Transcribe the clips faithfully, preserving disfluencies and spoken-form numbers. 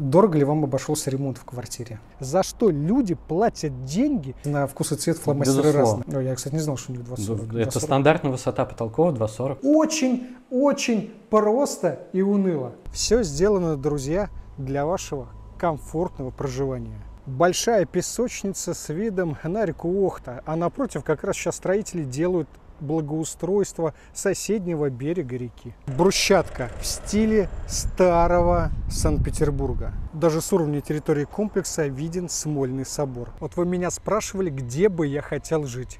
дорого ли вам обошелся ремонт в квартире? За что люди платят деньги? На вкус и цвет фломастеры разные. Я, кстати, не знал, что у них два сорок. Это два сорок. Стандартная высота потолков два сорок. Очень, очень просто и уныло. Все сделано, друзья, для вашего комфортного проживания. Большая песочница с видом на реку Охта. А напротив как раз сейчас строители делают благоустройство соседнего берега реки. Брусчатка в стиле старого Санкт-Петербурга. Даже с уровня территории комплекса виден Смольный собор. Вот вы меня спрашивали, где бы я хотел жить.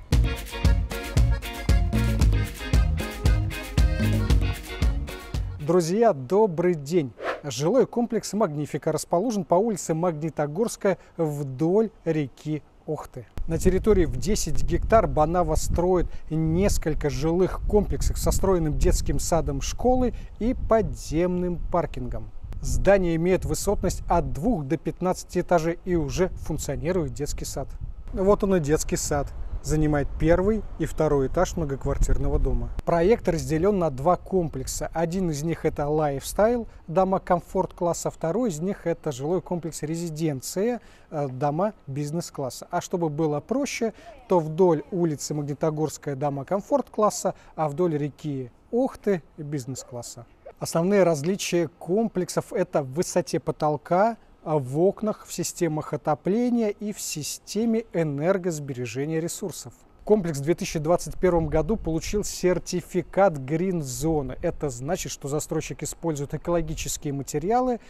Друзья, добрый день! Жилой комплекс «Магнифика» расположен по улице Магнитогорская вдоль реки Охты. На территории в десять гектар Бонава строит несколько жилых комплексов со встроенным детским садом, школой и подземным паркингом. Здание имеет высотность от двух до пятнадцати этажей и уже функционирует детский сад. Вот он и детский сад. Занимает первый и второй этаж многоквартирного дома. Проект разделен на два комплекса. Один из них это Lifestyle, дома комфорт-класса, второй из них это жилой комплекс Резиденция, дома бизнес-класса. А чтобы было проще, то вдоль улицы Магнитогорская дома комфорт-класса, а вдоль реки Охты бизнес-класса. Основные различия комплексов это в высоте потолка, в окнах, в системах отопления и в системе энергосбережения ресурсов. Комплекс в две тысячи двадцать первом году получил сертификат Green Zone. Это значит, что застройщик использует экологические материалы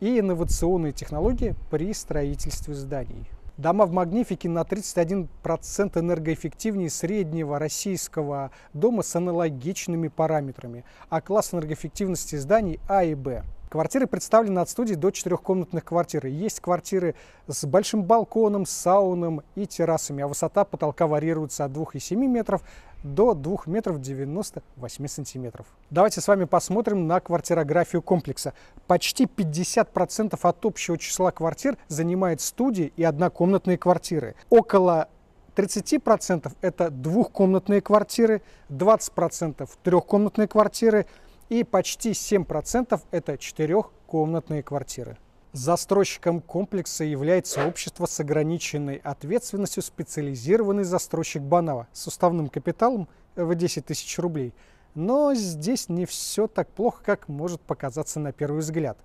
и инновационные технологии при строительстве зданий. Дома в Магнифике на тридцать один процент энергоэффективнее среднего российского дома с аналогичными параметрами, а класс энергоэффективности зданий А и Б. Квартиры представлены от студий до четырехкомнатных квартир. Есть квартиры с большим балконом, сауном и террасами, а высота потолка варьируется от двух и семи метров до двух метров девяноста восьми сантиметров. Давайте с вами посмотрим на квартирографию комплекса. Почти пятьдесят процентов от общего числа квартир занимает студии и однокомнатные квартиры. Около тридцати процентов это двухкомнатные квартиры, двадцать процентов трехкомнатные квартиры, и почти семь процентов это четырехкомнатные квартиры. Застройщиком комплекса является общество с ограниченной ответственностью специализированный застройщик Бонава с уставным капиталом в десять тысяч рублей. Но здесь не все так плохо, как может показаться на первый взгляд.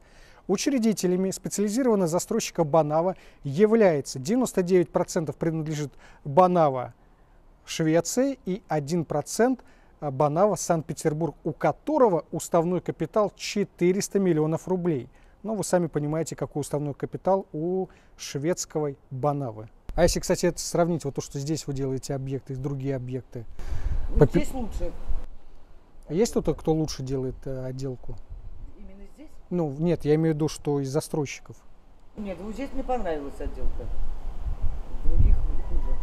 Учредителями специализированного застройщика Бонава является девяносто девять процентов принадлежит Бонава Швеции и один процент Бонава Санкт-Петербург, у которого уставной капитал четыреста миллионов рублей. Но вы сами понимаете, какой уставной капитал у шведской Бонавы. А если, кстати, это сравнить, вот то, что здесь вы делаете объекты и другие объекты. Вот здесь лучше. Есть кто-то, кто лучше делает э, отделку? Именно здесь? Ну, нет, я имею в виду, что из застройщиков. Нет, вот здесь мне понравилась отделка. Других хуже.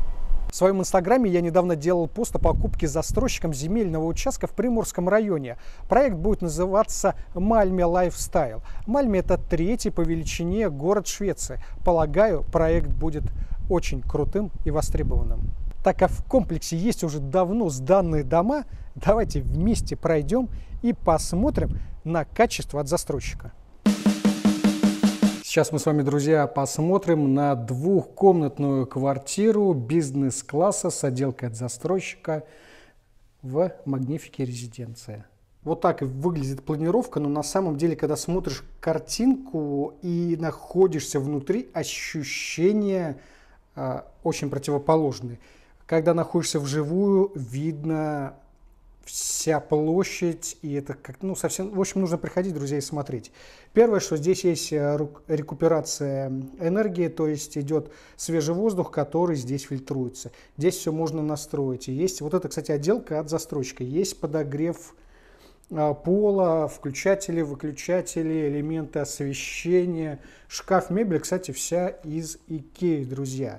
В своем инстаграме я недавно делал пост о покупке застройщиком земельного участка в Приморском районе. Проект будет называться «Мальме лайфстайл». Мальме – это третий по величине город Швеции. Полагаю, проект будет очень крутым и востребованным. Так как в комплексе есть уже давно сданные дома, давайте вместе пройдем и посмотрим на качество от застройщика. Сейчас мы с вами, друзья, посмотрим на двухкомнатную квартиру бизнес-класса с отделкой от застройщика в Магнифике Резиденция. Вот так выглядит планировка, но на самом деле, когда смотришь картинку и находишься внутри, ощущения э, очень противоположные. Когда находишься вживую, видно вся площадь, и это как, ну, совсем, в общем, нужно приходить, друзья, и смотреть. Первое, что здесь есть рекуперация энергии, то есть идет свежий воздух, который здесь фильтруется. Здесь все можно настроить. И есть вот это, кстати, отделка от застройщика. Есть подогрев пола, включатели, выключатели, элементы освещения, шкаф, мебель, кстати, вся из Икеи, друзья.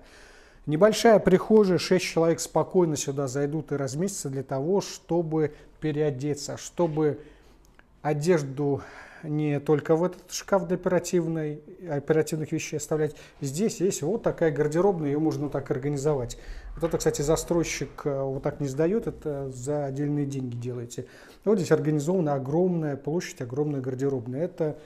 Небольшая прихожая, шесть человек спокойно сюда зайдут и разместятся для того, чтобы переодеться, чтобы одежду не только в этот шкаф для оперативной, оперативных вещей оставлять. Здесь есть вот такая гардеробная, ее можно так организовать. Вот это, кстати, застройщик вот так не сдает, это за отдельные деньги делаете. Вот здесь организована огромная площадь, огромная гардеробная. Это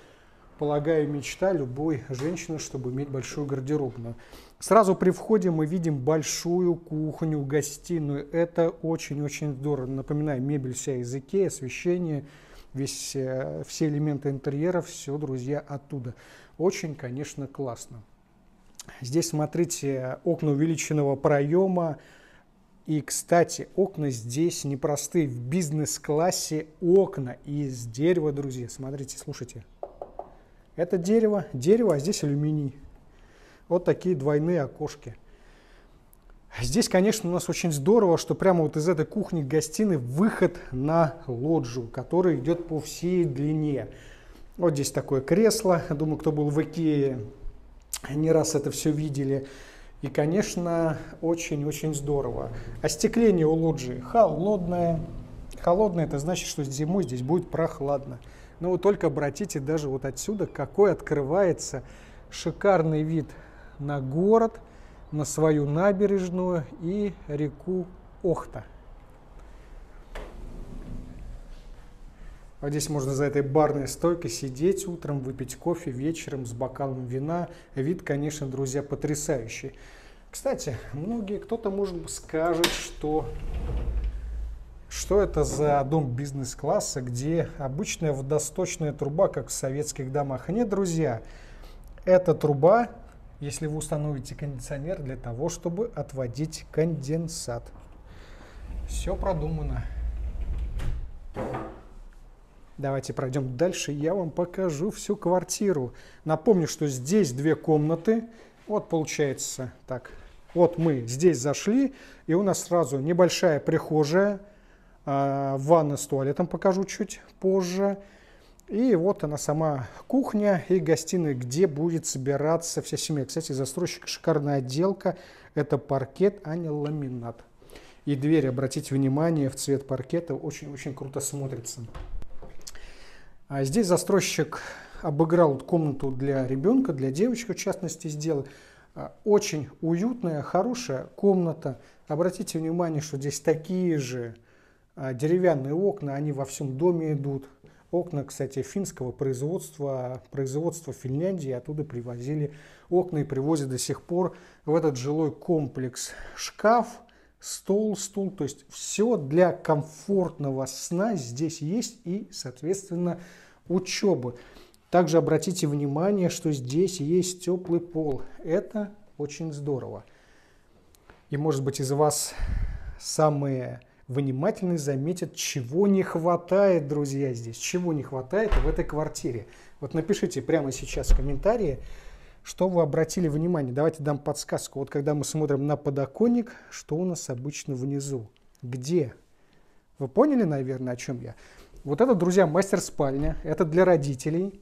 полагаю, мечта любой женщины, чтобы иметь большую гардеробную. Сразу при входе мы видим большую кухню, гостиную. Это очень-очень здорово. Напоминаю, мебель вся из Икеа, освещение, весь, все элементы интерьера, все, друзья, оттуда. Очень, конечно, классно. Здесь, смотрите, окна увеличенного проема. И, кстати, окна здесь непростые. В бизнес-классе окна из дерева, друзья. Смотрите, слушайте. Это дерево, дерево, а здесь алюминий. Вот такие двойные окошки. Здесь, конечно, у нас очень здорово, что прямо вот из этой кухни-гостиной выход на лоджию, который идет по всей длине. Вот здесь такое кресло. Думаю, кто был в Икее, не раз это все видели. И, конечно, очень-очень здорово. Остекление у лоджии холодное. Холодное – это значит, что зимой здесь будет прохладно. Но вы только обратите даже вот отсюда, какой открывается шикарный вид на город, на свою набережную и реку Охта. Вот здесь можно за этой барной стойкой сидеть утром, выпить кофе, вечером с бокалом вина. Вид, конечно, друзья, потрясающий. Кстати, многие, кто-то, может быть, скажет, что, что это за дом бизнес-класса, где обычная водосточная труба, как в советских домах. Нет, друзья, эта труба, если вы установите кондиционер, для того, чтобы отводить конденсат. Все продумано. Давайте пройдем дальше, я вам покажу всю квартиру. Напомню, что здесь две комнаты. Вот получается так. Вот мы здесь зашли, и у нас сразу небольшая прихожая. Ванна с туалетом покажу чуть позже. И вот она сама кухня и гостиная, где будет собираться вся семья. Кстати, застройщик, шикарная отделка. Это паркет, а не ламинат. И дверь, обратите внимание, в цвет паркета очень-очень круто смотрится. А здесь застройщик обыграл комнату для ребенка, для девочки, в частности, сделал. Очень уютная, хорошая комната. Обратите внимание, что здесь такие же деревянные окна, они во всем доме идут. Окна, кстати, финского производства, производства Финляндии, оттуда привозили окна и привозят до сих пор в этот жилой комплекс. Шкаф, стол, стул, то есть все для комфортного сна здесь есть и, соответственно, учебы. Также обратите внимание, что здесь есть теплый пол. Это очень здорово. И, может быть, из вас самые внимательные заметят, чего не хватает, друзья, здесь. Чего не хватает в этой квартире. Вот напишите прямо сейчас в комментарии, что вы обратили внимание. Давайте дам подсказку. Вот когда мы смотрим на подоконник, что у нас обычно внизу? Где? Вы поняли, наверное, о чем я? Вот это, друзья, мастер-спальня. Это для родителей.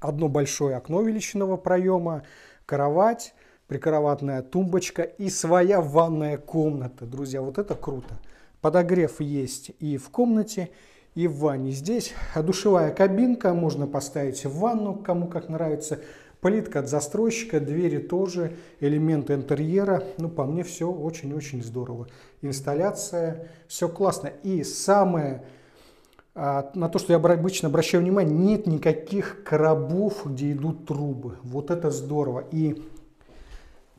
Одно большое окно величинного проема, кровать, прикроватная тумбочка и своя ванная комната. Друзья, вот это круто. Подогрев есть и в комнате, и в ванне. Здесь душевая кабинка. Можно поставить в ванну, кому как нравится. Плитка от застройщика, двери тоже, элементы интерьера. Ну, по мне, все очень-очень здорово. Инсталляция, все классно. И самое, на то, что я обычно обращаю внимание, нет никаких коробов, где идут трубы. Вот это здорово. И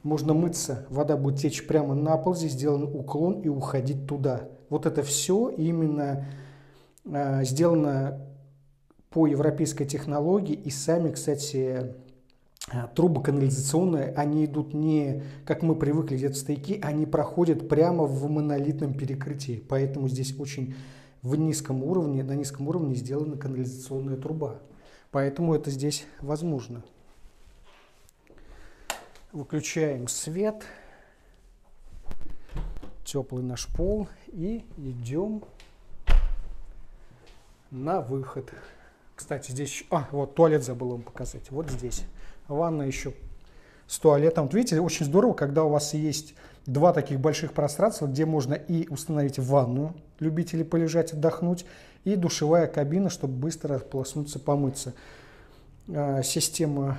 можно мыться, вода будет течь прямо на пол. Здесь сделан уклон и уходить туда. Вот это все именно сделано по европейской технологии. И сами, кстати, трубы канализационные, они идут не, как мы привыкли, где-то стояки, они проходят прямо в монолитном перекрытии. Поэтому здесь очень в низком уровне, на низком уровне сделана канализационная труба. Поэтому это здесь возможно. Выключаем свет. Теплый наш пол. И идем на выход. Кстати, здесь... А, вот туалет забыл вам показать. Вот здесь. Ванна еще с туалетом. Вот видите, очень здорово, когда у вас есть два таких больших пространства, где можно и установить ванну, любители полежать, отдохнуть, и душевая кабина, чтобы быстро ополоснуться, помыться. А, система,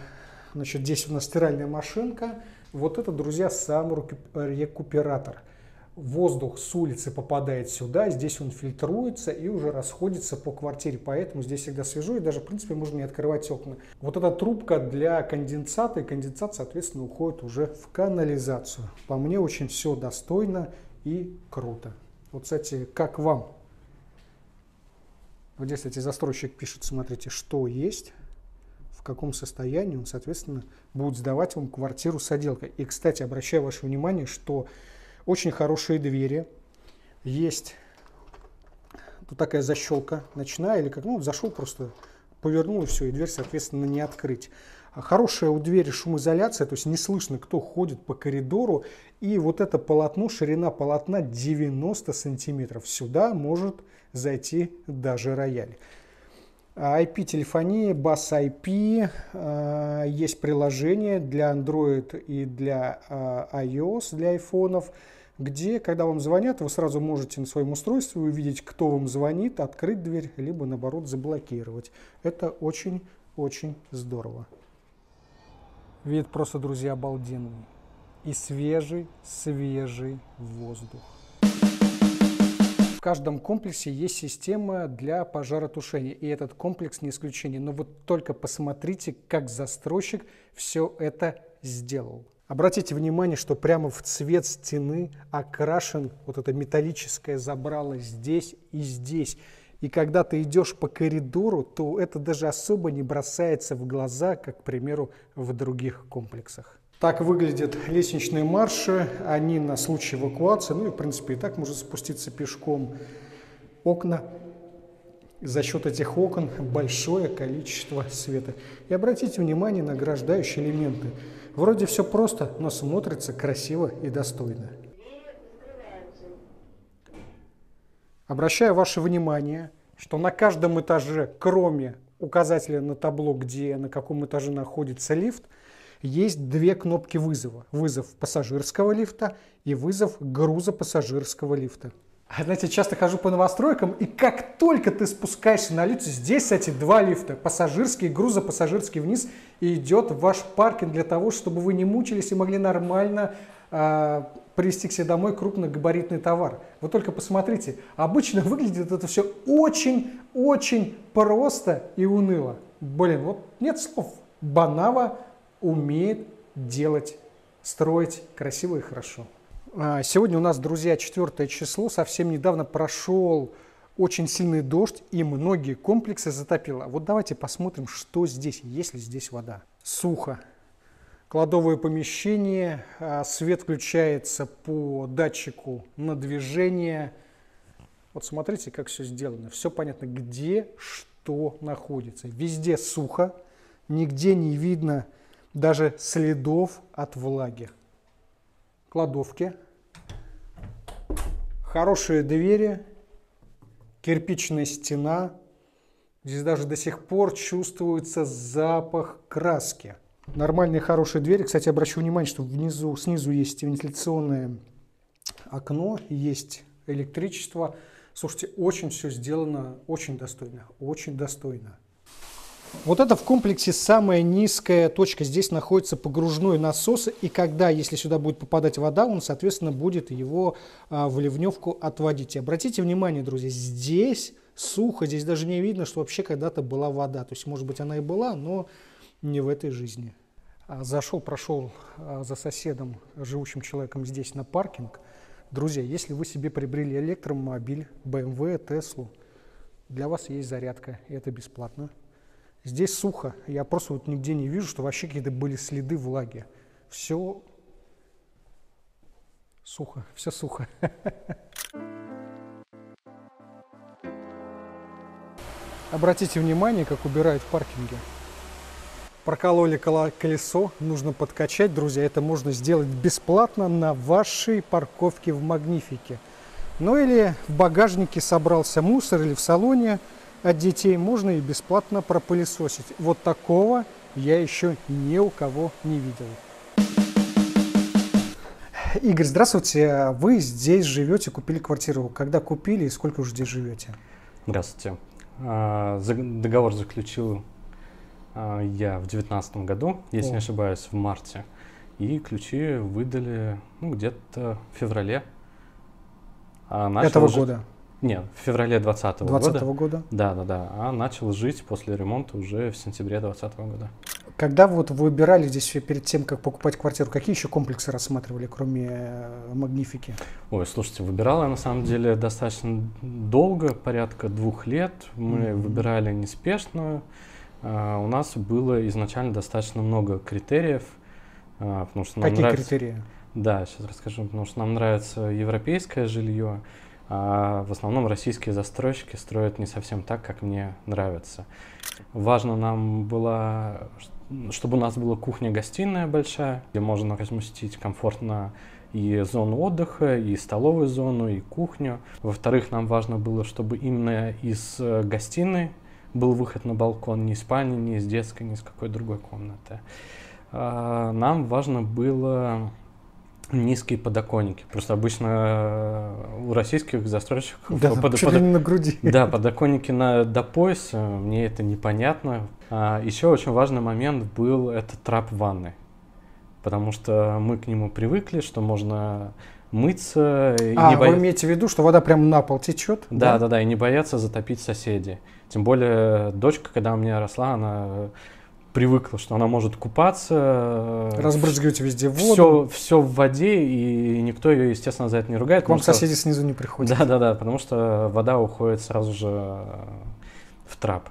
значит, здесь у нас стиральная машинка. Вот это, друзья, сам рекуператор. воздух с улицы попадает сюда, здесь он фильтруется и уже расходится по квартире, поэтому здесь всегда свежо и даже, в принципе, можно не открывать окна. Вот эта трубка для конденсата, и конденсат, соответственно, уходит уже в канализацию. По мне, очень все достойно и круто. Вот, кстати, как вам? Вот здесь, кстати, застройщик пишет, смотрите, что есть, в каком состоянии он, соответственно, будет сдавать вам квартиру с отделкой. И, кстати, обращаю ваше внимание, что очень хорошие двери. Есть тут такая защелка ночная, или как, ну, зашел просто, повернул и все, и дверь, соответственно, не открыть. Хорошая у двери шумоизоляция, то есть не слышно, кто ходит по коридору. И вот это полотно, ширина полотна девяносто сантиметров. Сюда может зайти даже рояль. ай пи-телефония, бас ай пи, есть приложение для Android и для iOS, для айфонов, где, когда вам звонят, вы сразу можете на своем устройстве увидеть, кто вам звонит, открыть дверь, либо, наоборот, заблокировать. Это очень-очень здорово. Вид просто, друзья, обалденный. И свежий-свежий воздух. В каждом комплексе есть система для пожаротушения, и этот комплекс не исключение. Но вот только посмотрите, как застройщик все это сделал. Обратите внимание, что прямо в цвет стены окрашен вот это металлическое забрало здесь и здесь. И когда ты идешь по коридору, то это даже особо не бросается в глаза, как, к примеру, в других комплексах. Так выглядят лестничные марши, они на случай эвакуации, ну и в принципе и так можно спуститься пешком. Окна, за счет этих окон большое количество света. И обратите внимание на ограждающие элементы. Вроде все просто, но смотрится красиво и достойно. Обращаю ваше внимание, что на каждом этаже, кроме указателя на табло, где на каком этаже находится лифт, есть две кнопки вызова. Вызов пассажирского лифта и вызов грузопассажирского лифта. Знаете, часто хожу по новостройкам, и как только ты спускаешься на лифте, здесь, кстати, два лифта. Пассажирский, грузопассажирский вниз, и идет ваш паркинг для того, чтобы вы не мучились и могли нормально э, привезти к себе домой крупногабаритный товар. Вы только посмотрите, обычно выглядит это все очень-очень просто и уныло. Блин, вот нет слов. Bonava умеет делать, строить красиво и хорошо. Сегодня у нас, друзья, четвёртое число. Совсем недавно прошел очень сильный дождь, и многие комплексы затопило. Вот давайте посмотрим, что здесь, есть ли здесь вода. Сухо. Кладовое помещение. Свет включается по датчику на движение. Вот смотрите, как все сделано. Все понятно, где что находится. Везде сухо. Нигде не видно даже следов от влаги. Кладовки. Хорошие двери. Кирпичная стена. Здесь даже до сих пор чувствуется запах краски. Нормальные хорошие двери. Кстати, обращу внимание, что внизу, снизу есть вентиляционное окно. Есть электричество. Слушайте, очень все сделано очень достойно. Очень достойно. Вот это в комплексе самая низкая точка. Здесь находится погружной насос, и когда, если сюда будет попадать вода, он, соответственно, будет его а, в ливневку отводить. И обратите внимание, друзья, здесь сухо, здесь даже не видно, что вообще когда-то была вода. То есть, может быть, она и была, но не в этой жизни. Зашел, прошел а, за соседом, живущим человеком здесь на паркинг. Друзья, если вы себе приобрели электромобиль, бэ эм вэ, Теслу, для вас есть зарядка, и это бесплатно. Здесь сухо, я просто вот нигде не вижу, что вообще какие-то были следы влаги. Все сухо, все сухо. Обратите внимание, как убирают в паркинге. Прокололи колесо, нужно подкачать, друзья. Это можно сделать бесплатно на вашей парковке в Магнифике. Ну или в багажнике собрался мусор, или в салоне. От детей можно и бесплатно пропылесосить. Вот такого я еще ни у кого не видел. Игорь, здравствуйте. Вы здесь живете, купили квартиру. Когда купили и сколько уже здесь живете? Здравствуйте. Договор заключил я в девятнадцатом году, если О. не ошибаюсь, в марте. И ключи выдали ну, где-то в феврале а начал этого жить... года? Нет, в феврале двадцатого года. Да, да, да. А начал жить после ремонта уже в сентябре двадцатого года. Когда вот вы выбирали здесь перед тем, как покупать квартиру, какие еще комплексы рассматривали, кроме Магнифики? Ой, слушайте, выбирала я на самом деле достаточно долго, порядка двух лет. Мы mm-hmm. выбирали неспешно. Uh, у нас было изначально достаточно много критериев. Uh, потому что нам Какие нравится... критерии? Да, сейчас расскажу, потому что нам нравится европейское жилье, а в основном российские застройщики строят не совсем так, как мне нравится. Важно нам было, чтобы у нас была кухня-гостиная большая, где можно разместить комфортно и зону отдыха, и столовую зону, и кухню. Во-вторых, нам важно было, чтобы именно из гостиной был выход на балкон, не из спальни, не из детской, не из какой другой комнаты. Нам важно было низкие подоконники. Просто обычно у российских застройщиков... Да, под, под, на груди. Да, подоконники на, до пояса, мне это непонятно. А еще очень важный момент был это трап ванны. Потому что мы к нему привыкли, что можно... мыться. И а, не бо... вы имеете в виду, что вода прям на пол течет? Да, да, да, да, и не бояться затопить соседей. Тем более дочка, когда у меня росла, она привыкла, что она может купаться. Разбрызгивать везде воду. Все, все в воде, и никто ее, естественно, за это не ругает. К вам что... соседи снизу не приходят. Да, да, да, потому что вода уходит сразу же в трап.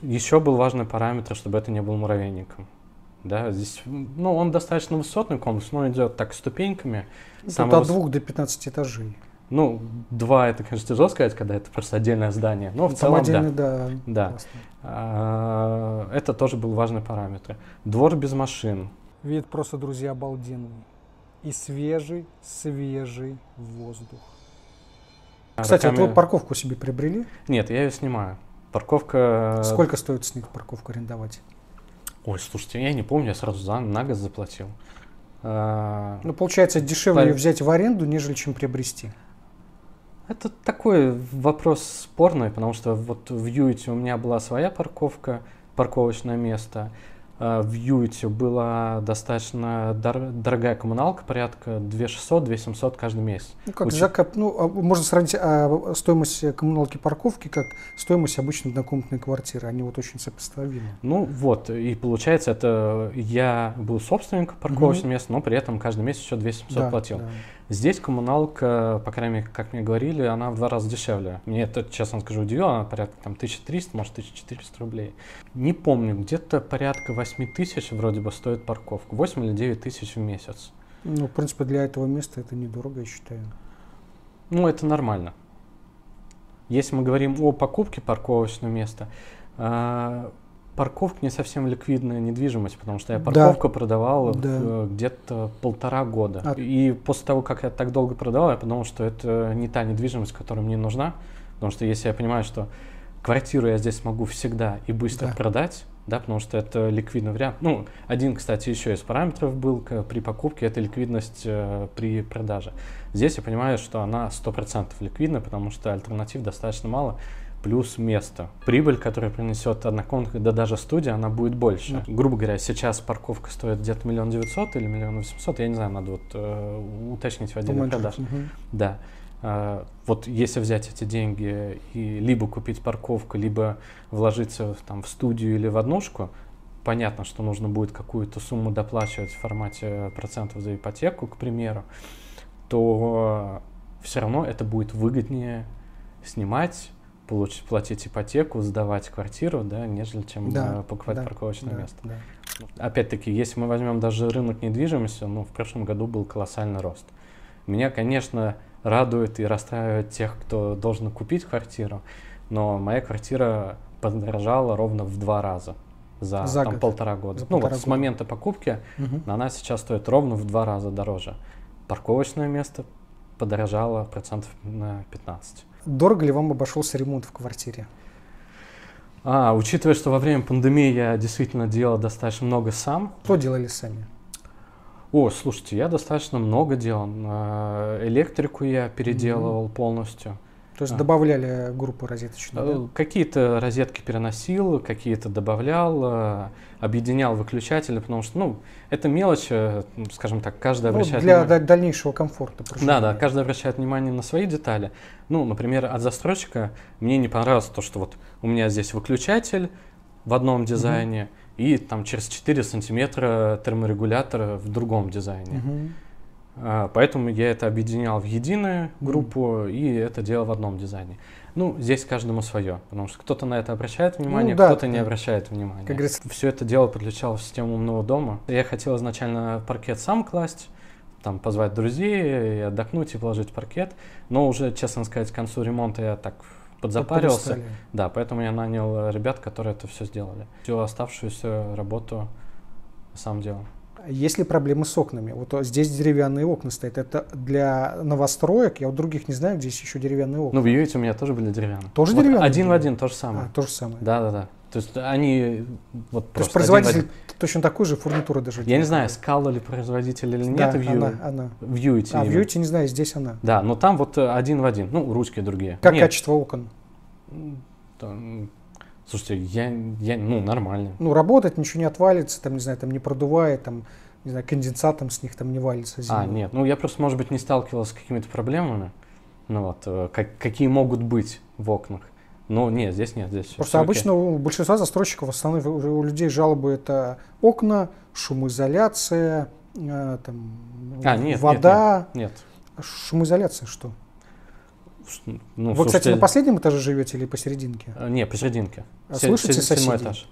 Еще был важный параметр, чтобы это не был муравейником. Да, здесь, ну, он достаточно высотный комплекс, но идет так ступеньками. Тут от двух до пятнадцати этажей. Ну, два это, конечно, тяжело сказать, когда это просто отдельное здание. Но в Там целом, отдельный, да. да. да. Это тоже был важный параметр. Двор без машин. Вид просто, друзья, обалденный. И свежий, свежий воздух. Кстати, Роками... а вы парковку себе приобрели? Нет, я ее снимаю. Парковка... Сколько стоит с них парковку арендовать? Ой, слушайте, я не помню, я сразу за, на год заплатил. Ну, получается, дешевле Пар... ее взять в аренду, нежели чем приобрести. Это такой вопрос спорный, потому что вот в Юйте у меня была своя парковка, парковочное место. В Юйте была достаточно дор дорогая коммуналка, порядка две тысячи шестьсот — две тысячи семьсот каждый месяц. Ну, как Уч... закап... ну, можно сравнить а, стоимость коммуналки парковки как стоимость обычной однокомнатной квартиры. Они вот очень сопоставимы. Ну вот, и получается, это я был собственником парковочного mm-hmm. места, но при этом каждый месяц еще две тысячи семьсот да, платил. Да. Здесь коммуналка, по крайней мере, как мне говорили, она в два раза дешевле. Мне это, честно скажу, удивило, она порядка там тысяча триста, может, тысяча четыреста рублей. Не помню, где-то порядка восемь тысяч вроде бы стоит парковка, восемь или девять тысяч в месяц. Ну, в принципе, для этого места это недорого, я считаю. Ну, это нормально. Если мы говорим о покупке парковочного места, парковка не совсем ликвидная недвижимость, потому что я парковку да. продавал да. где-то полтора года. А... И после того, как я так долго продавал, я подумал, что это не та недвижимость, которая мне нужна. Потому что если я понимаю, что квартиру я здесь могу всегда и быстро да. продать, да, потому что это ликвидный вариант. Ну, один, кстати, еще из параметров был при покупке, это ликвидность э, при продаже. Здесь я понимаю, что она сто процентов ликвидна, потому что альтернатив достаточно мало. Плюс место. Прибыль, которую принесет однокомнатная, да даже студия, она будет больше. Да. Грубо говоря, сейчас парковка стоит где-то миллион девятьсот или миллион восемьсот, я не знаю, надо вот э, уточнить в отделе продаж. Угу. Да. Э, вот если взять эти деньги и либо купить парковку, либо вложиться в, там, в студию или в однушку, понятно, что нужно будет какую-то сумму доплачивать в формате процентов за ипотеку, к примеру, то все равно это будет выгоднее снимать, получить, платить ипотеку, сдавать квартиру, да, нежели чем да, покупать да, парковочное да, место. Да. Опять-таки, если мы возьмем даже рынок недвижимости, ну, в прошлом году был колоссальный рост. Меня, конечно, радует и расстраивает тех, кто должен купить квартиру, но моя квартира подорожала ровно в два раза за, за там, год. полтора года. За ну, полтора вот года. С момента покупки угу. она сейчас стоит ровно в два раза дороже. Парковочное место подорожало процентов на пятнадцать. Дорого ли вам обошелся ремонт в квартире? А, учитывая, что во время пандемии я действительно делал достаточно много сам. Что делали сами? О, слушайте, я достаточно много делал. Электрику я переделывал mm-hmm. полностью. То есть а. добавляли группы розеточные? Да? Какие-то розетки переносил, какие-то добавлял, объединял выключатели, потому что, ну, это мелочь, скажем так, каждый ну, обращает для внимание... дальнейшего комфорта. Да, да, каждый обращает внимание на свои детали. Ну, например, от застройщика мне не понравилось то, что вот у меня здесь выключатель в одном дизайне угу. и там через четыре сантиметра терморегулятор в другом дизайне. Угу. Поэтому я это объединял в единую группу mm. и это делал в одном дизайне. Ну, здесь каждому свое, потому что кто-то на это обращает внимание, ну, да, кто-то ты... не обращает внимания. Как говорится... Все это дело подключалось в систему умного дома. Я хотел изначально паркет сам класть, там, позвать друзей, и отдохнуть и положить паркет. Но уже, честно сказать, к концу ремонта я так подзапарился. Да, поэтому я нанял ребят, которые это все сделали. Всю оставшуюся работу сам делал. Есть ли проблемы с окнами? Вот здесь деревянные окна стоят. Это для новостроек. Я у других не знаю, здесь еще деревянные окна. Ну, в Юэте у меня тоже были деревянные. Тоже вот деревянные? Один в один, то же самое. А, то же самое. Да, да, да. То есть они вот то просто. То есть производитель точно такой же, фурнитура даже. Я не знаю, Скала ли производитель или нет, да, в, она, она. в Юэте. А, в Юэте не знаю, здесь она. Да, но там вот один в один. Ну, ручки другие. Как нет. качество окон? Там... Слушайте, я, я, ну, нормально. Ну, работать, ничего не отвалится, там, не знаю, там не продувает, там, не знаю, конденсатом с них там не валится. Зимой. А, нет, ну, я просто, может быть, не сталкивался с какими-то проблемами, ну, вот, как, какие могут быть в окнах. Ну, нет, здесь нет, здесь просто обычно у большинства застройщиков, в основном у людей жалобы это окна, шумоизоляция, э, там, а, нет, вода. Нет, нет, нет. Шумоизоляция что? Ну, Вы, слушайте, кстати, на последнем этаже живете или посерединке? Не, посерединке. А слышите соседей? Этаж.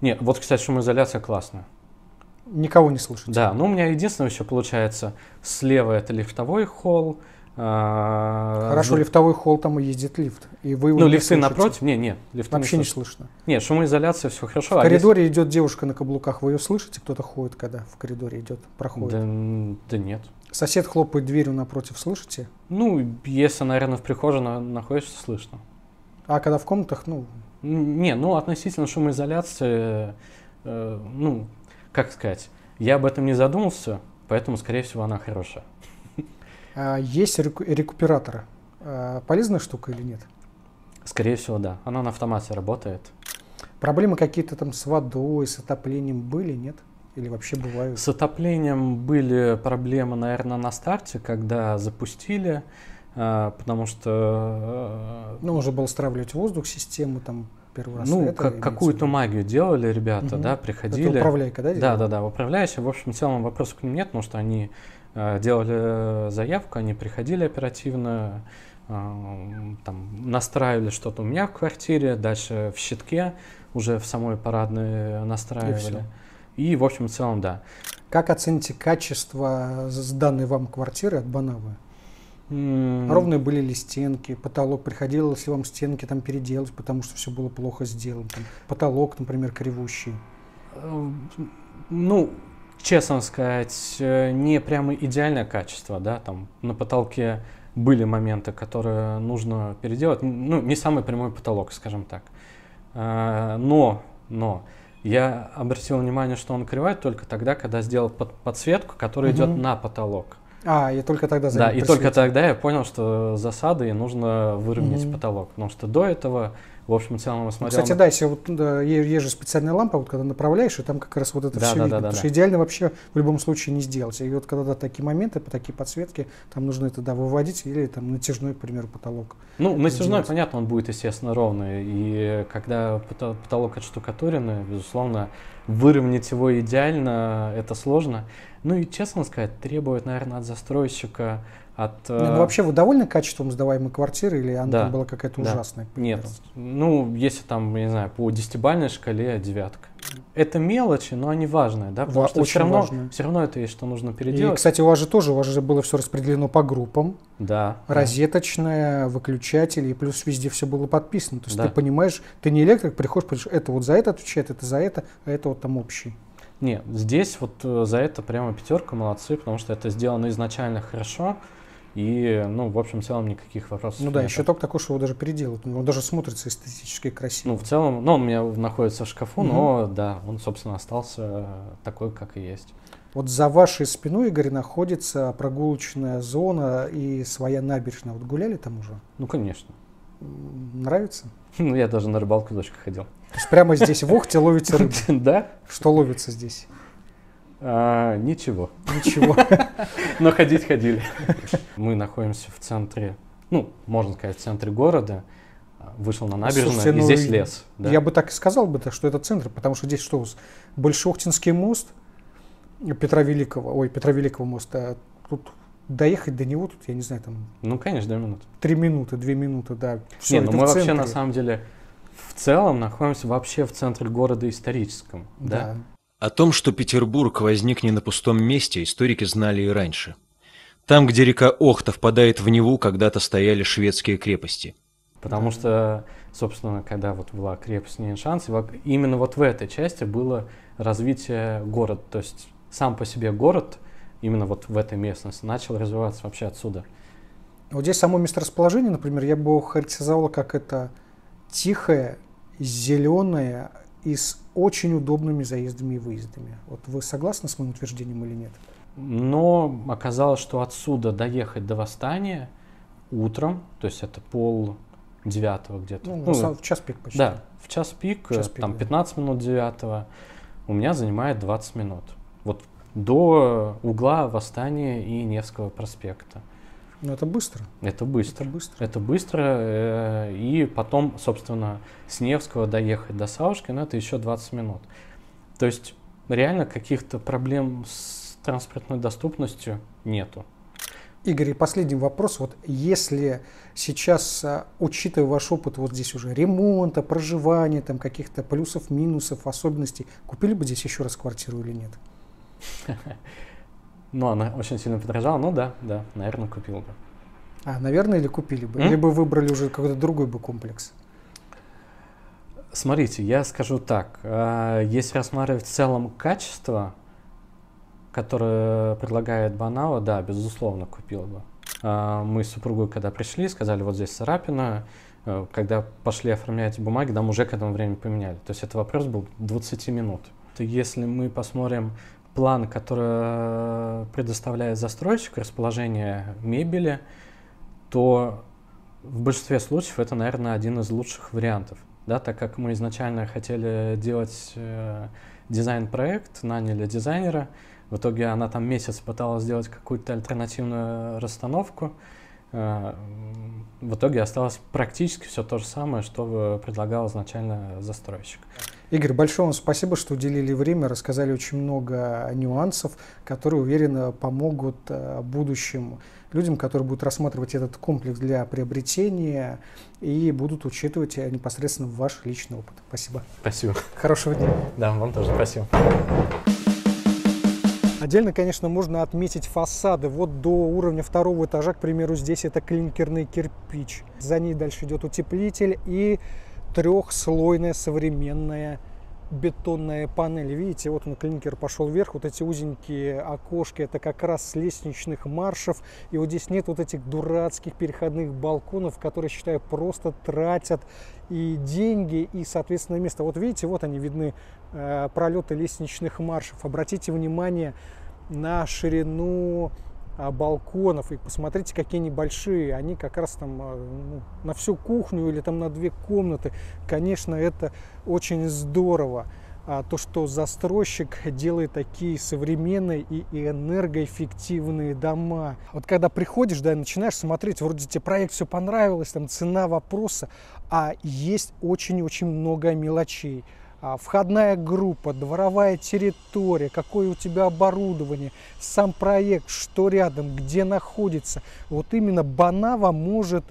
Не, вот, кстати, шумоизоляция классная. Никого не слышите? Да, ну у меня единственное еще получается, слева это лифтовой холл. Хорошо, а... лифтовой холл, там и ездит лифт. И вы его ну, не лифты слышите. Напротив? Не, нет, лифты вообще не, не слышно. Нет, шумоизоляция, все хорошо. В а коридоре есть... идет девушка на каблуках, вы ее слышите? Кто-то ходит, когда в коридоре идет, проходит? Да, да нет. Сосед хлопает дверью напротив, слышите? Ну, если, наверное, в прихожей на, находишься, слышно. А когда в комнатах, ну... Не, ну, относительно шумоизоляции, э, ну, как сказать, я об этом не задумался, поэтому, скорее всего, она хорошая. А есть реку рекуператор. А, полезная штука или нет? Скорее всего, да. Она на автомате работает. Проблемы какие-то там с водой, с отоплением были, нет? Или вообще бывают? С отоплением были проблемы, наверное, на старте, когда запустили, потому что... Ну, уже было стравливать воздух, систему там первый раз. Ну, как, какую-то магию делали ребята, угу. да, приходили. Это управляйка, да? Да, да, да, управляющая. В общем, в целом вопросов к ним нет, потому что они делали заявку, они приходили оперативно, там, настраивали что-то у меня в квартире, дальше в щитке уже в самой парадной настраивали. И, в общем, в целом, да. Как оцените качество данной вам квартиры от Бонавы? Mm. Ровные были ли стенки, потолок, приходилось ли вам стенки там переделать, потому что все было плохо сделано? Там, потолок, например, кривущий. Ну, честно сказать, не прямо идеальное качество, да, там на потолке были моменты, которые нужно переделать. Ну, не самый прямой потолок, скажем так. Но, но... Я обратил внимание, что он кривой только тогда, когда сделал под подсветку, которая угу. идет на потолок. А, и только тогда заметил. Да, и только тогда я понял, что засада, и нужно выровнять угу. потолок. Потому что до этого, в общем и целом, я смотрел... Кстати, на... да, если вот, да, есть же специальная лампа, вот когда направляешь, и там как раз вот это да, все да, видно. Да, да, потому да. что идеально вообще в любом случае не сделать. И вот когда да, такие моменты, такие подсветки, там нужно это да, выводить, или там натяжной, к примеру, потолок. Ну, натяжной, понятно, он будет, естественно, ровный. И когда потолок отштукатуренный, безусловно, выровнять его идеально, это сложно. Ну и, честно сказать, требует, наверное, от застройщика, от... Не, ну вообще вы довольны качеством сдаваемой квартиры или она да. там была какая-то да. ужасная? Нет, ну если там, я не знаю, по десятибалльной шкале девятка. Это мелочи, но они важные, да? Потому Во что очень все равно, важные. Все равно это есть, что нужно переделать. И, кстати, у вас же тоже, у вас же было все распределено по группам. Да. Розеточная, да. выключатели, и плюс везде все было подписано. То есть да. ты понимаешь, ты не электрик, приходишь, приходишь, это вот за это отвечает, это за это, а это вот там общий. Нет, здесь вот за это прямо пятерка, молодцы, потому что это сделано изначально хорошо. И, ну, в общем, в целом никаких вопросов. Ну да, еще только такой, что его даже переделают. Он даже смотрится эстетически красиво. Ну, в целом, ну, он у меня находится в шкафу, угу. но да, он, собственно, остался такой, как и есть. Вот за вашей спиной, Игорь, находится прогулочная зона и своя набережная. Вот гуляли там уже? Ну, конечно. Нравится? Ну, я даже на рыбалку дочка ходил. То есть прямо здесь в Охте ловите рыбу? Да. Что ловится здесь? А, ничего. Ничего. Но ходить ходили. Мы находимся в центре, ну, можно сказать, в центре города. Вышел на набережную, Слушайте, ну, и здесь лес. Да. Я бы так и сказал, бы, что это центр, потому что здесь что у вас? Большеохтинский мост Петра Великого, ой, Петра Великого моста. Тут доехать до него, тут, я не знаю, там... Ну, конечно, две минуты. Три минуты, две минуты, да. Все, не, ну мы вообще, на самом деле, в целом находимся вообще в центре города историческом. Да. да? О том, что Петербург возник не на пустом месте, историки знали и раньше. Там, где река Охта впадает в Неву, когда-то стояли шведские крепости. Потому да. что, собственно, когда вот была крепость Нейншанс, именно вот в этой части было развитие города. То есть сам по себе город, именно вот в этой местности, начал развиваться вообще отсюда. Вот здесь само месторасположение, например, я бы характеризовал как это тихое, зеленое, и с очень удобными заездами и выездами. Вот вы согласны с моим утверждением или нет? Но оказалось, что отсюда доехать до Восстания утром, то есть это пол девятого где-то. Ну, ну, в час пик почти. Да, в час пик, в час пик там да. пятнадцать минут девятого, у меня занимает двадцать минут. Вот до угла Восстания и Невского проспекта. Ну, это быстро. Это быстро. Это быстро. Это быстро. Э, и потом, собственно, с Невского доехать до Савушкина, это еще двадцать минут. То есть реально каких-то проблем с транспортной доступностью нету. Игорь, и последний вопрос. Вот если сейчас, учитывая ваш опыт вот здесь уже ремонта, проживания, там каких-то плюсов, минусов, особенностей, купили бы здесь еще раз квартиру или нет? Ну, она очень сильно подорожала, ну да, да, наверное, купил бы. А, наверное, или купили бы? М? Или бы выбрали уже какой-то другой бы комплекс? Смотрите, я скажу так. Если рассматривать в целом качество, которое предлагает Bonava, да, безусловно, купил бы. Мы с супругой, когда пришли, сказали, вот здесь царапина. Когда пошли оформлять бумаги, нам уже к этому времени поменяли. То есть это вопрос был двадцать минут. Если мы посмотрим... План, который предоставляет застройщик, расположение мебели, то в большинстве случаев это, наверное, один из лучших вариантов. Да, так как мы изначально хотели делать э, дизайн-проект, наняли дизайнера, в итоге она там месяц пыталась сделать какую-то альтернативную расстановку, э, в итоге осталось практически все то же самое, что предлагал изначально застройщик. Игорь, большое вам спасибо, что уделили время, рассказали очень много нюансов, которые, уверенно, помогут будущим людям, которые будут рассматривать этот комплекс для приобретения и будут учитывать непосредственно ваш личный опыт. Спасибо. Спасибо. Хорошего дня. Да, вам тоже спасибо. Отдельно, конечно, можно отметить фасады. Вот до уровня второго этажа, к примеру, здесь это клинкерный кирпич. За ней дальше идет утеплитель и... трехслойная современная бетонная панель. Видите, вот он, клинкер пошел вверх, вот эти узенькие окошки, это как раз с лестничных маршев. И вот здесь нет вот этих дурацких переходных балконов, которые, считаю, просто тратят и деньги, и, соответственно, место. Вот видите, вот они видны, э, пролеты лестничных маршев. Обратите внимание на ширину балконов и посмотрите, какие они большие. Они как раз там, ну, на всю кухню или там на две комнаты. Конечно, это очень здорово, а, то, что застройщик делает такие современные и энергоэффективные дома. Вот когда приходишь, да, и начинаешь смотреть, вроде тебе проект все понравилось, там цена вопроса, а есть очень-очень много мелочей. Входная группа, дворовая территория, какое у тебя оборудование, сам проект, что рядом, где находится. Вот именно Bonava может,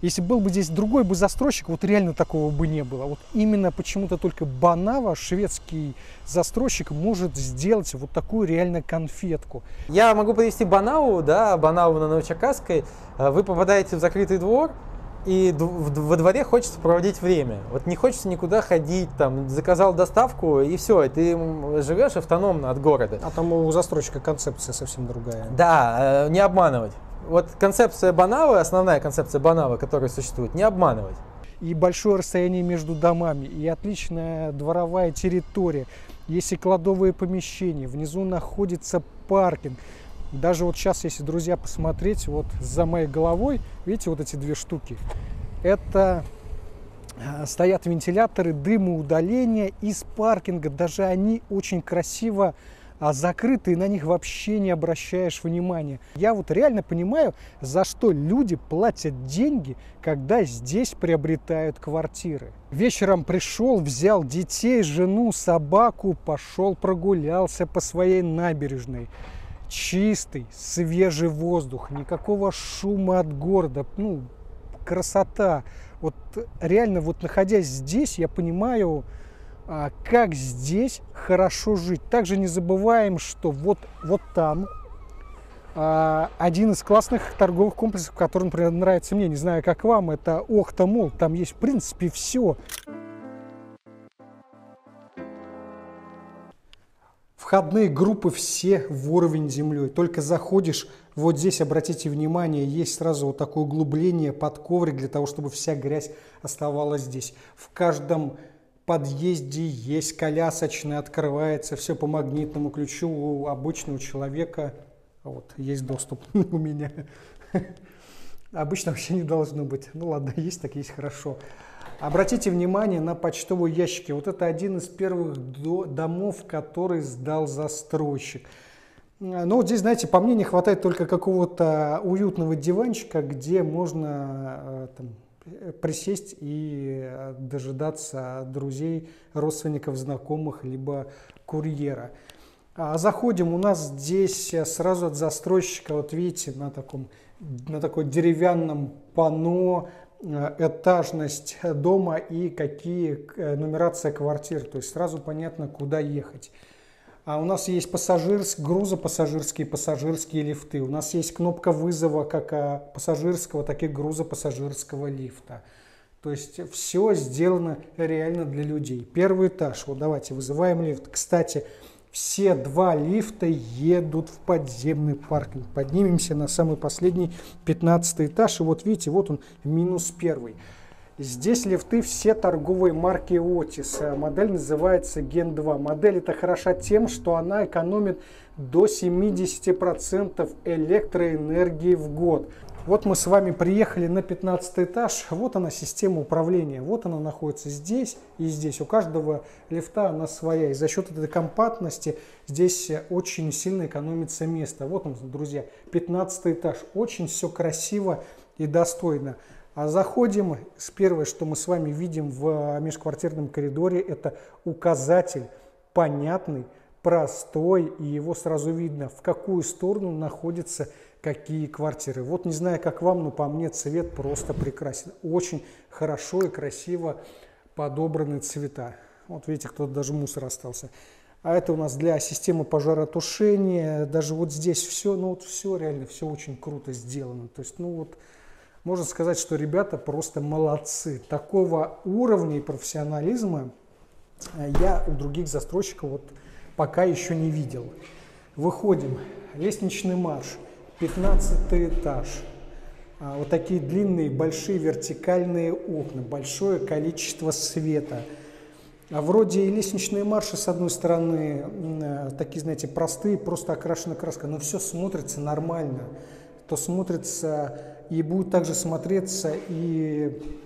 если был бы здесь другой бы застройщик, вот реально такого бы не было. Вот именно почему-то только Bonava, шведский застройщик, может сделать вот такую реально конфетку. Я могу привести Bonava, да, Bonava на Новочеркасской. Вы попадаете в закрытый двор. И во дворе хочется проводить время. Вот не хочется никуда ходить, там, заказал доставку, и все, и ты живешь автономно от города. А там у застройщика концепция совсем другая. Да, не обманывать. вот концепция Бонавы, основная концепция Бонавы, которая существует, не обманывать. И большое расстояние между домами, и отличная дворовая территория, есть и кладовые помещения, внизу находится паркинг. Даже вот сейчас, если, друзья, посмотреть, вот за моей головой, видите, вот эти две штуки, это стоят вентиляторы дымоудаления из паркинга. Даже они очень красиво закрыты, и на них вообще не обращаешь внимания. Я вот реально понимаю, за что люди платят деньги, когда здесь приобретают квартиры. Вечером пришел, взял детей, жену, собаку, пошел прогулялся по своей набережной. Чистый, свежий воздух, никакого шума от города, ну, красота. Вот реально, вот находясь здесь, я понимаю, как здесь хорошо жить. Также не забываем, что вот, вот там один из классных торговых комплексов, который, например, нравится мне, не знаю, как вам, это Охта-молл. Там есть, в принципе, все. Входные группы все в уровень землей. Только заходишь, вот здесь, обратите внимание, есть сразу вот такое углубление под коврик, для того, чтобы вся грязь оставалась здесь. В каждом подъезде есть колясочная, открывается все по магнитному ключу. У обычного человека вот есть доступ у меня. Обычно вообще не должно быть. Ну ладно, есть так есть, хорошо. Обратите внимание на почтовые ящики. Вот это один из первых домов, который сдал застройщик. Но вот здесь, знаете, по мне не хватает только какого-то уютного диванчика, где можно там присесть и дожидаться друзей, родственников, знакомых, либо курьера. Заходим, у нас здесь сразу от застройщика, вот видите, на таком, на такой деревянном панно, этажность дома и какие нумерация квартир, то есть сразу понятно, куда ехать. А у нас есть пассажирские, грузопассажирские, пассажирские лифты. У нас есть кнопка вызова как пассажирского, так и грузопассажирского лифта. То есть все сделано реально для людей. Первый этаж. Вот давайте вызываем лифт. Кстати, все два лифта едут в подземный паркинг. Поднимемся на самый последний, пятнадцатый этаж. И вот видите, вот он, минус первый. Здесь лифты все торговые марки Otis. Модель называется Gen два. Модель эта хороша тем, что она экономит до семидесяти процентов электроэнергии в год. Вот мы с вами приехали на пятнадцатый этаж. Вот она, система управления. Вот она находится здесь и здесь. У каждого лифта она своя. И за счет этой компактности здесь очень сильно экономится место. Вот он, друзья, пятнадцатый этаж. Очень все красиво и достойно. А заходим. Первое, что мы с вами видим в межквартирном коридоре, это указатель понятный, простой, и его сразу видно, в какую сторону находятся какие квартиры. Вот не знаю, как вам, но по мне цвет просто прекрасен. Очень хорошо и красиво подобраны цвета. Вот видите, кто-то даже мусор остался. А это у нас для системы пожаротушения. Даже вот здесь все, ну вот все реально, все очень круто сделано. То есть, ну вот, можно сказать, что ребята просто молодцы. Такого уровня и профессионализма я у других застройщиков вот пока еще не видел. Выходим. Лестничный марш. пятнадцатый этаж. Вот такие длинные, большие вертикальные окна. Большое количество света. А вроде и лестничные марши, с одной стороны, такие, знаете, простые, просто окрашена краска. Но все смотрится нормально. То смотрится и будет также смотреться и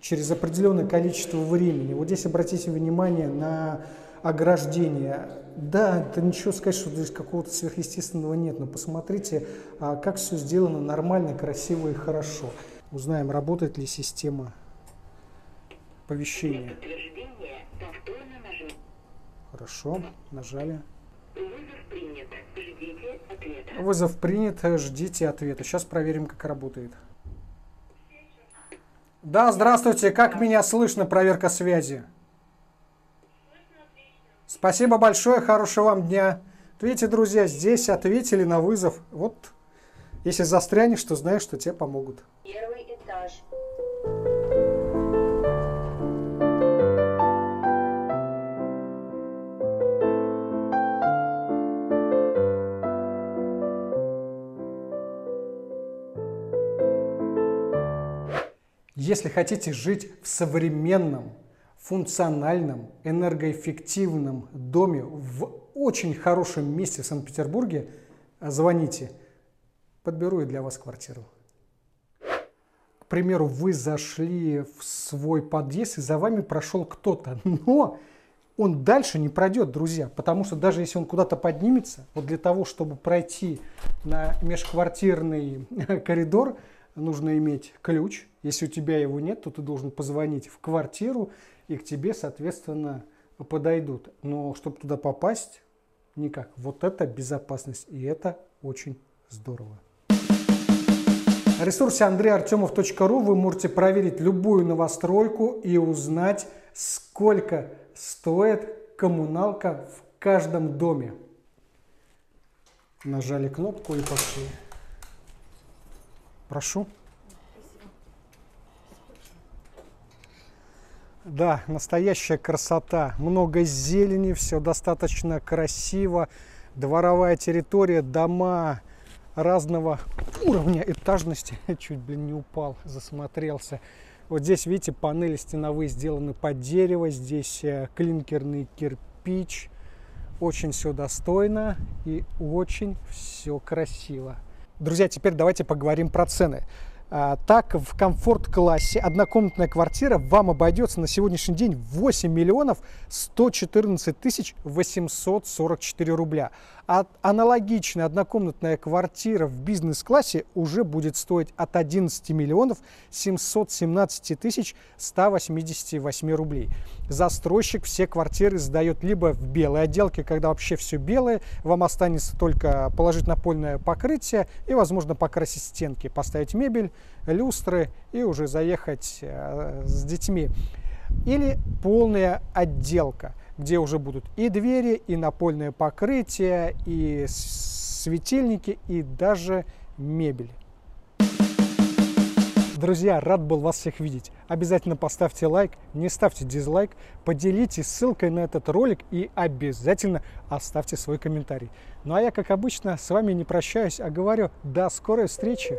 через определенное количество времени. Вот здесь обратите внимание на ограждение. Да, это ничего сказать, что здесь какого-то сверхъестественного нет, но посмотрите, как все сделано нормально, красиво и хорошо. Узнаем, работает ли система оповещения. Хорошо, нажали. Вызов принят, ждите ответа. Сейчас проверим, как работает. Да, здравствуйте, как меня слышно, проверка связи? Спасибо большое, хорошего вам дня. Видите, друзья, здесь ответили на вызов. Вот, если застрянешь, то знаешь, что тебе помогут. Первый этаж. Если хотите жить в современном, функциональном, энергоэффективном доме в очень хорошем месте в Санкт-Петербурге, звоните, подберу я для вас квартиру. К примеру, вы зашли в свой подъезд, и за вами прошел кто-то, но он дальше не пройдет, друзья, потому что даже если он куда-то поднимется, вот для того, чтобы пройти на межквартирный коридор, нужно иметь ключ. Если у тебя его нет, то ты должен позвонить в квартиру, и к тебе, соответственно, подойдут. Но чтобы туда попасть, никак. Вот это безопасность, и это очень здорово. На ресурсе андрей артемов точка ру вы можете проверить любую новостройку и узнать, сколько стоит коммуналка в каждом доме. Нажали кнопку и пошли. Прошу. Спасибо. Да, настоящая красота. Много зелени, все достаточно красиво. Дворовая территория, дома разного уровня этажности. Чуть, блин, не упал, засмотрелся. Вот здесь, видите, панели стеновые сделаны под дерево. Здесь клинкерный кирпич. Очень все достойно и очень все красиво. Друзья, теперь давайте поговорим про цены. А, так, в комфорт-классе однокомнатная квартира вам обойдется на сегодняшний день восемь миллионов сто четырнадцать тысяч восемьсот сорок четыре рубля. А аналогичная однокомнатная квартира в бизнес-классе уже будет стоить от одиннадцати миллионов семисот семнадцати тысяч ста восьмидесяти восьми рублей. Застройщик все квартиры сдает либо в белой отделке, когда вообще все белое, вам останется только положить напольное покрытие и, возможно, покрасить стенки, поставить мебель, люстры и уже заехать э, с детьми. Или полная отделка, где уже будут и двери, и напольное покрытие, и светильники, и даже мебель. Друзья, рад был вас всех видеть. Обязательно поставьте лайк, не ставьте дизлайк, поделитесь ссылкой на этот ролик и обязательно оставьте свой комментарий. Ну а я, как обычно, с вами не прощаюсь, а говорю до скорой встречи.